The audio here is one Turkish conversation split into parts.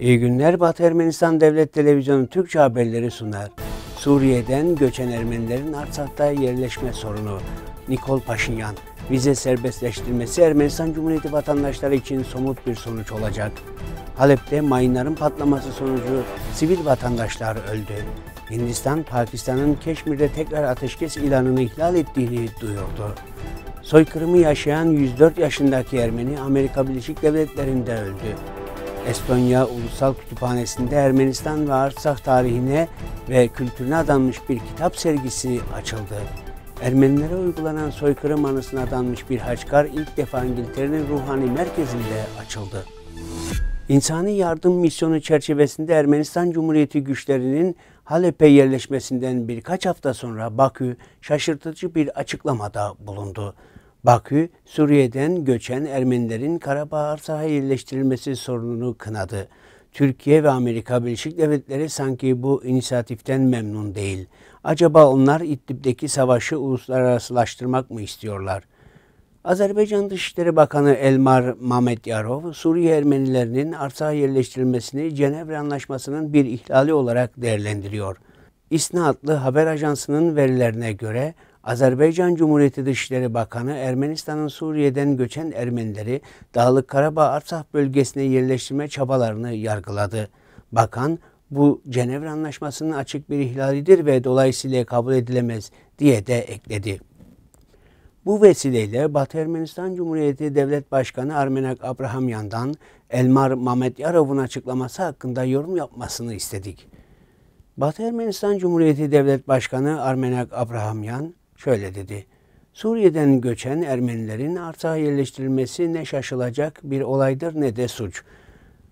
İyi günler. Batı Ermenistan Devlet Televizyonu Türkçe haberleri sunar. Suriye'den göçen Ermenilerin Artsak'ta yerleşme sorunu. Nikol Paşinyan, vize serbestleştirmesi Ermenistan Cumhuriyeti vatandaşları için somut bir sonuç olacak. Halep'te mayınların patlaması sonucu sivil vatandaşlar öldü. Hindistan, Pakistan'ın Keşmir'de tekrar ateşkes ilanını ihlal ettiğini duyurdu. Soykırımı yaşayan 104 yaşındaki Ermeni Amerika Birleşik Devletleri'nde öldü. Estonya Ulusal Kütüphanesi'nde Ermenistan ve Artsakh tarihine ve kültürüne adanmış bir kitap sergisi açıldı. Ermenilere uygulanan soykırım anısına adanmış bir haçkar ilk defa İngiltere'nin ruhani merkezinde açıldı. İnsani yardım misyonu çerçevesinde Ermenistan Cumhuriyeti güçlerinin Halep'e yerleşmesinden birkaç hafta sonra Bakü şaşırtıcı bir açıklamada bulundu. Bakü, Suriye'den göçen Ermenilerin Karabağ Artsakh'a yerleştirilmesi sorununu kınadı. Türkiye ve Amerika Birleşik Devletleri sanki bu inisiyatiften memnun değil. Acaba onlar İdlib'deki savaşı uluslararasılaştırmak mı istiyorlar? Azerbaycan Dışişleri Bakanı Elmar Mammadyarov, Suriye Ermenilerinin Artsakh'a yerleştirilmesini Cenevre Antlaşması'nın bir ihlali olarak değerlendiriyor. İSNA adlı haber ajansının verilerine göre, Azerbaycan Cumhuriyeti Dışişleri Bakanı Ermenistan'ın Suriye'den göçen Ermenileri Dağlık Karabağ Artsakh bölgesine yerleştirme çabalarını yargıladı. Bakan, bu Cenevre Antlaşması'nın açık bir ihlalidir ve dolayısıyla kabul edilemez diye de ekledi. Bu vesileyle Batı Ermenistan Cumhuriyeti Devlet Başkanı Armenak Abrahamyan'dan Elmar Mammadyarov'un açıklaması hakkında yorum yapmasını istedik. Batı Ermenistan Cumhuriyeti Devlet Başkanı Armenak Abrahamyan şöyle dedi: "Suriye'den göçen Ermenilerin Artsakh'a yerleştirilmesi ne şaşılacak bir olaydır ne de suç.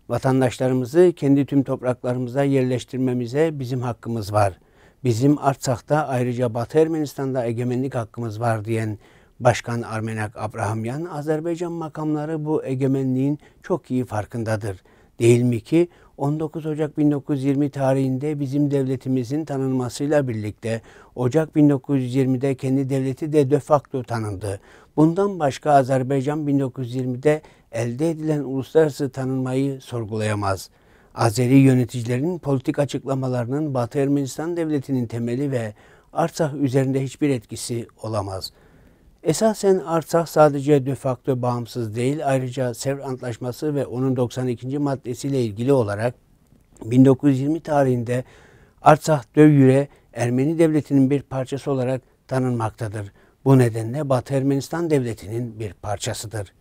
Vatandaşlarımızı kendi tüm topraklarımıza yerleştirmemize bizim hakkımız var. Bizim Artsak'ta ayrıca Batı Ermenistan'da egemenlik hakkımız var" diyen Başkan Armenak Abrahamyan, "Azerbaycan makamları bu egemenliğin çok iyi farkındadır. Değil mi ki 19 Ocak 1920 tarihinde bizim devletimizin tanınmasıyla birlikte Ocak 1920'de kendi devleti de de facto tanındı. Bundan başka Azerbaycan 1920'de elde edilen uluslararası tanınmayı sorgulayamaz. Azeri yöneticilerin politik açıklamalarının Batı Ermenistan devletinin temeli ve Artsakh üzerinde hiçbir etkisi olamaz. Esasen Artsakh sadece de facto bağımsız değil, ayrıca Sevr Antlaşması ve onun 92. maddesiyle ilgili olarak 1920 tarihinde Artsakh Döyüre Ermeni devletinin bir parçası olarak tanınmaktadır. Bu nedenle Batı Ermenistan devletinin bir parçasıdır.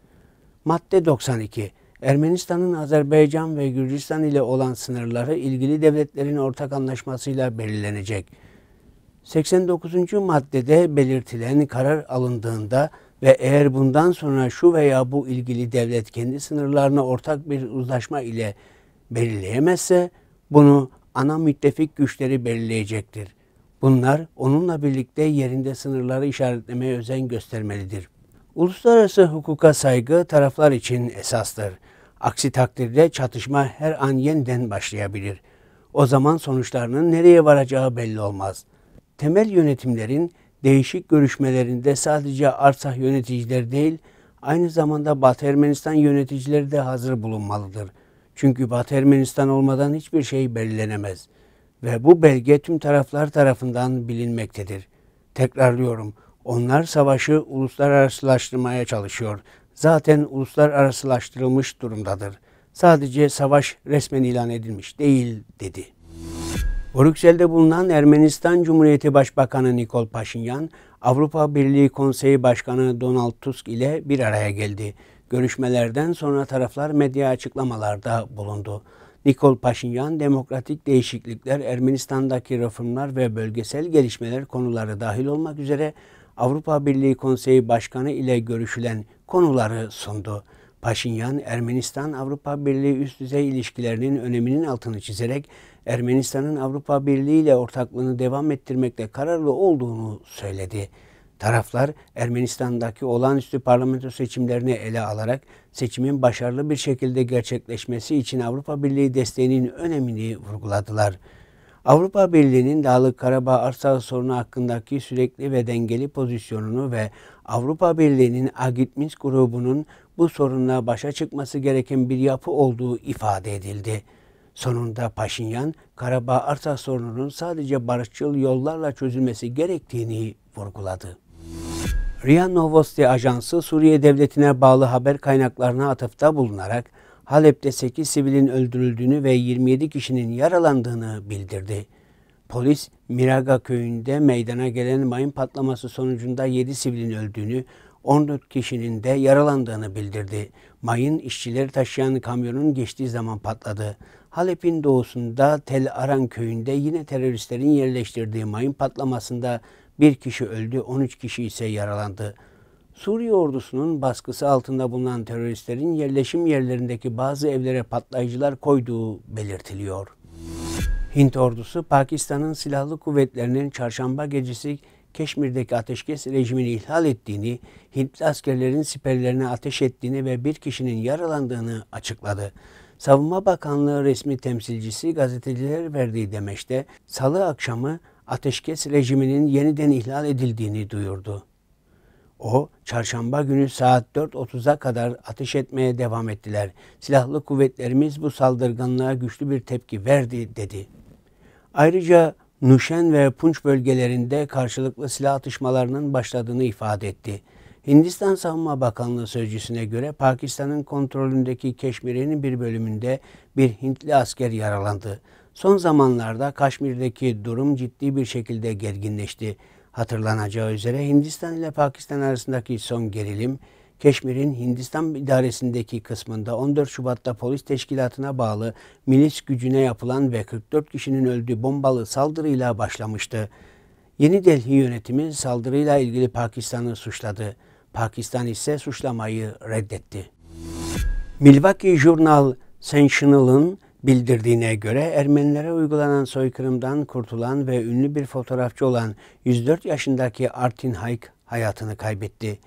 Madde 92. Ermenistan'ın Azerbaycan ve Gürcistan ile olan sınırları ilgili devletlerin ortak anlaşmasıyla belirlenecek. 89. maddede belirtilen karar alındığında ve eğer bundan sonra şu veya bu ilgili devlet kendi sınırlarını ortak bir uzlaşma ile belirleyemezse bunu ana müttefik güçleri belirleyecektir. Bunlar onunla birlikte yerinde sınırları işaretlemeye özen göstermelidir. Uluslararası hukuka saygı taraflar için esastır. Aksi takdirde çatışma her an yeniden başlayabilir. O zaman sonuçlarının nereye varacağı belli olmaz. Temel yönetimlerin değişik görüşmelerinde sadece Artsakh yöneticileri değil, aynı zamanda Batı Ermenistan yöneticileri de hazır bulunmalıdır. Çünkü Batı Ermenistan olmadan hiçbir şey belirlenemez ve bu belge tüm taraflar tarafından bilinmektedir. Tekrarlıyorum, onlar savaşı uluslararasılaştırmaya çalışıyor. Zaten uluslararasılaştırılmış durumdadır. Sadece savaş resmen ilan edilmiş değil" dedi. Brüksel'de bulunan Ermenistan Cumhuriyeti Başbakanı Nikol Paşinyan, Avrupa Birliği Konseyi Başkanı Donald Tusk ile bir araya geldi. Görüşmelerden sonra taraflar medya açıklamalarda bulundu. Nikol Paşinyan, demokratik değişiklikler, Ermenistan'daki reformlar ve bölgesel gelişmeler konuları dahil olmak üzere Avrupa Birliği Konseyi Başkanı ile görüşülen konuları sundu. Paşinyan, Ermenistan-Avrupa Birliği üst düzey ilişkilerinin öneminin altını çizerek Ermenistan'ın Avrupa Birliği ile ortaklığını devam ettirmekte kararlı olduğunu söyledi. Taraflar, Ermenistan'daki olağanüstü parlamento seçimlerini ele alarak seçimin başarılı bir şekilde gerçekleşmesi için Avrupa Birliği desteğinin önemini vurguladılar. Avrupa Birliği'nin Dağlık Karabağ Artsakh sorunu hakkındaki sürekli ve dengeli pozisyonunu ve Avrupa Birliği'nin Agit-Minsk grubunun bu sorunla başa çıkması gereken bir yapı olduğu ifade edildi. Sonunda Paşinyan, Karabağ-Artsakh sorununun sadece barışçıl yollarla çözülmesi gerektiğini vurguladı. RIA Novosti Ajansı Suriye Devleti'ne bağlı haber kaynaklarına atıfta bulunarak Halep'te 8 sivilin öldürüldüğünü ve 27 kişinin yaralandığını bildirdi. Polis, Miraga köyünde meydana gelen mayın patlaması sonucunda 7 sivilin öldüğünü, 14 kişinin de yaralandığını bildirdi. Mayın işçileri taşıyan kamyonun geçtiği zaman patladı. Halep'in doğusunda Tel Aran köyünde yine teröristlerin yerleştirdiği mayın patlamasında 1 kişi öldü, 13 kişi ise yaralandı. Suriye ordusunun baskısı altında bulunan teröristlerin yerleşim yerlerindeki bazı evlere patlayıcılar koyduğu belirtiliyor. Hint ordusu, Pakistan'ın silahlı kuvvetlerinin çarşamba gecesi Keşmir'deki ateşkes rejimini ihlal ettiğini, Hintli askerlerin siperlerine ateş ettiğini ve 1 kişinin yaralandığını açıkladı. Savunma Bakanlığı resmi temsilcisi gazetecilere verdiği demeçte, salı akşamı ateşkes rejiminin yeniden ihlal edildiğini duyurdu. O, çarşamba günü saat 4:30'a kadar ateş etmeye devam ettiler. Silahlı kuvvetlerimiz bu saldırganlığa güçlü bir tepki verdi, dedi. Ayrıca Nuşen ve Punç bölgelerinde karşılıklı silah atışmalarının başladığını ifade etti. Hindistan Savunma Bakanlığı sözcüsüne göre Pakistan'ın kontrolündeki Keşmir'in bir bölümünde bir Hintli asker yaralandı. Son zamanlarda Kaşmir'deki durum ciddi bir şekilde gerginleşti. Hatırlanacağı üzere Hindistan ile Pakistan arasındaki son gerilim, Keşmir'in Hindistan idaresindeki kısmında 14 Şubat'ta polis teşkilatına bağlı milis gücüne yapılan ve 44 kişinin öldüğü bombalı saldırıyla başlamıştı. Yeni Delhi yönetimi saldırıyla ilgili Pakistan'ı suçladı. Pakistan ise suçlamayı reddetti. Milwaukee Journal Sentinel'ın bildirdiğine göre Ermenilere uygulanan soykırımdan kurtulan ve ünlü bir fotoğrafçı olan 104 yaşındaki Artin Hayk hayatını kaybetti.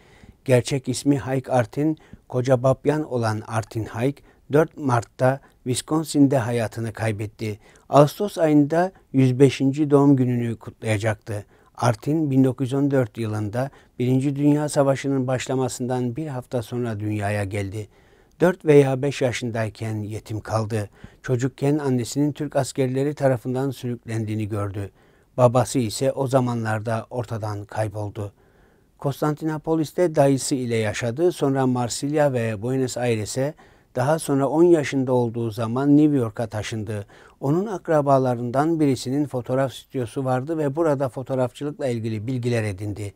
Gerçek ismi Hayk Artin, Kocababyan olan Artin Hayk, 4 Mart'ta Wisconsin'de hayatını kaybetti. Ağustos ayında 105. doğum gününü kutlayacaktı. Artin, 1914 yılında 1. Dünya Savaşı'nın başlamasından bir hafta sonra dünyaya geldi. 4 veya 5 yaşındayken yetim kaldı. Çocukken annesinin Türk askerleri tarafından sürüklendiğini gördü. Babası ise o zamanlarda ortadan kayboldu. Konstantinopolis'te dayısı ile yaşadı, sonra Marsilya ve Buenos Aires'e, daha sonra 10 yaşında olduğu zaman New York'a taşındı. Onun akrabalarından birisinin fotoğraf stüdyosu vardı ve burada fotoğrafçılıkla ilgili bilgiler edindi.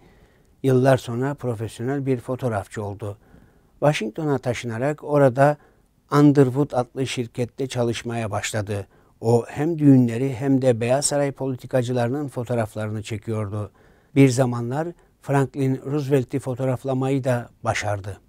Yıllar sonra profesyonel bir fotoğrafçı oldu. Washington'a taşınarak orada Underwood adlı şirkette çalışmaya başladı. O hem düğünleri hem de Beyaz Saray politikacılarının fotoğraflarını çekiyordu. Bir zamanlar Franklin Roosevelt'i fotoğraflamayı da başardı.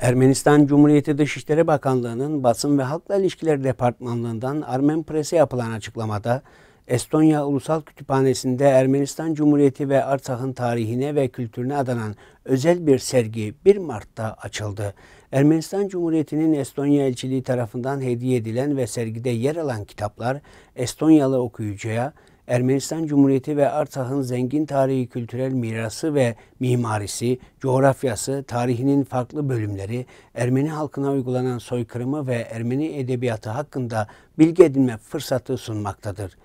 Ermenistan Cumhuriyeti Dışişleri Bakanlığı'nın Basın ve Halkla İlişkiler Departmanlığından Armen Press'e yapılan açıklamada, Estonya Ulusal Kütüphanesi'nde Ermenistan Cumhuriyeti ve Artsakh'ın tarihine ve kültürüne adanan özel bir sergi 1 Mart'ta açıldı. Ermenistan Cumhuriyeti'nin Estonya elçiliği tarafından hediye edilen ve sergide yer alan kitaplar Estonyalı okuyucuya Ermenistan Cumhuriyeti ve Artsakh'ın zengin tarihi, kültürel mirası ve mimarisi, coğrafyası, tarihinin farklı bölümleri, Ermeni halkına uygulanan soykırımı ve Ermeni edebiyatı hakkında bilgi edinme fırsatı sunmaktadır.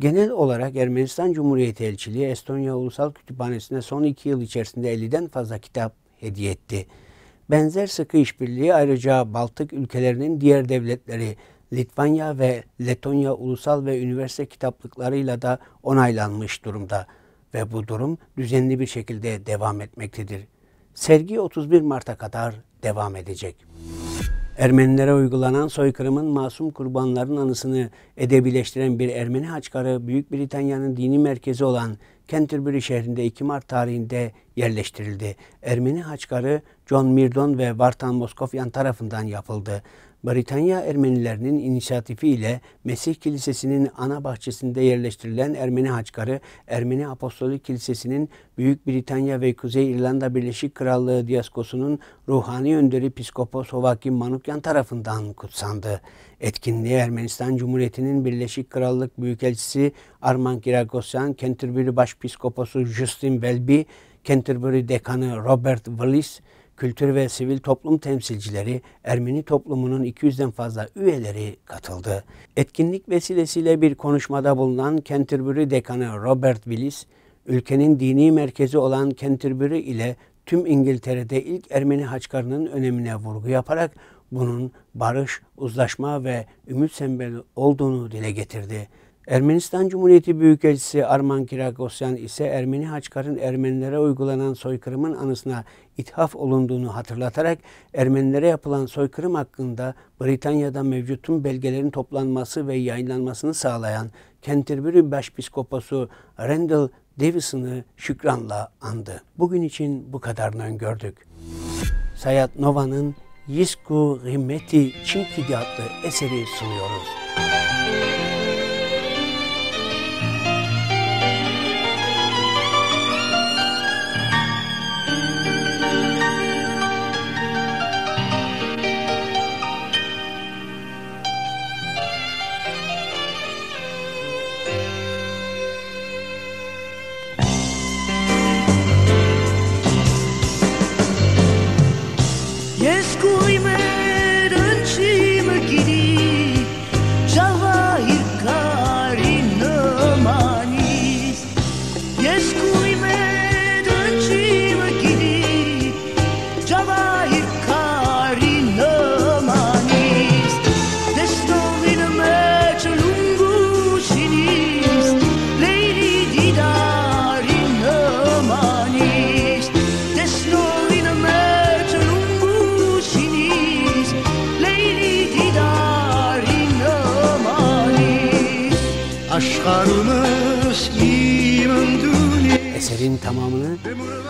Genel olarak Ermenistan Cumhuriyeti Elçiliği Estonya Ulusal Kütüphanesi'ne son 2 yıl içerisinde 50'den fazla kitap hediye etti. Benzer sıkı işbirliği ayrıca Baltık ülkelerinin diğer devletleri Litvanya ve Letonya ulusal ve üniversite kitaplıklarıyla da onaylanmış durumda ve bu durum düzenli bir şekilde devam etmektedir. Sergi 31 Mart'a kadar devam edecek. Ermenilere uygulanan soykırımın masum kurbanların anısını edebileştiren bir Ermeni haçkarı Büyük Britanya'nın dini merkezi olan Canterbury şehrinde 2 Mart tarihinde yerleştirildi. Ermeni haçkarı John Mirdon ve Vartan Moskofyan tarafından yapıldı. Britanya Ermenilerinin inisiyatifiyle Mesih Kilisesi'nin ana bahçesinde yerleştirilen Ermeni haçkarı, Ermeni Apostolik Kilisesi'nin Büyük Britanya ve Kuzey İrlanda Birleşik Krallığı Diyaskosu'nun ruhani önderi Piskopo Hovakim Manukyan tarafından kutsandı. Etkinliğe Ermenistan Cumhuriyeti'nin Birleşik Krallık Büyükelçisi Arman Kirakosyan, Canterbury Başpiskoposu Justin Welby, Canterbury Dekanı Robert Willis, kültür ve sivil toplum temsilcileri, Ermeni toplumunun 200'den fazla üyeleri katıldı. Etkinlik vesilesiyle bir konuşmada bulunan Canterbury Dekanı Robert Willis, ülkenin dini merkezi olan Canterbury ile tüm İngiltere'de ilk Ermeni haçkarının önemine vurgu yaparak bunun barış, uzlaşma ve ümit sembolü olduğunu dile getirdi. Ermenistan Cumhuriyeti Büyükelçisi Arman Kirakosyan ise Ermeni haçkarın Ermenilere uygulanan soykırımın anısına ithaf olunduğunu hatırlatarak Ermenilere yapılan soykırım hakkında Britanya'da mevcut tüm belgelerin toplanması ve yayınlanmasını sağlayan Canterbury Başpiskoposu Randall Davison'ı şükranla andı. Bugün için bu kadarını öngördük. Sayat Nova'nın Yisku Ghimmeti Çinkide adlı eseri sunuyoruz. Eserin tamamını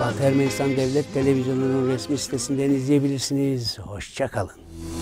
Batı Ermenistan Devlet Televizyonu'nun resmi sitesinden izleyebilirsiniz. Hoşça kalın.